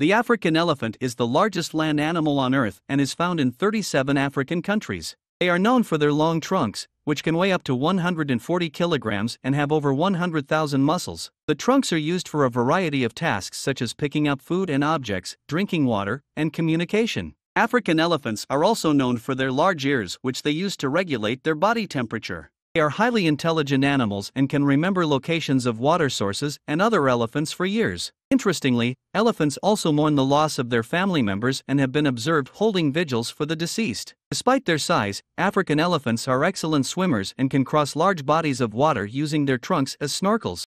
The African elephant is the largest land animal on Earth and is found in 37 African countries. They are known for their long trunks, which can weigh up to 140 kilograms and have over 100,000 muscles. The trunks are used for a variety of tasks such as picking up food and objects, drinking water, and communication. African elephants are also known for their large ears, which they use to regulate their body temperature. They are highly intelligent animals and can remember locations of water sources and other elephants for years. Interestingly, elephants also mourn the loss of their family members and have been observed holding vigils for the deceased. Despite their size, African elephants are excellent swimmers and can cross large bodies of water using their trunks as snorkels.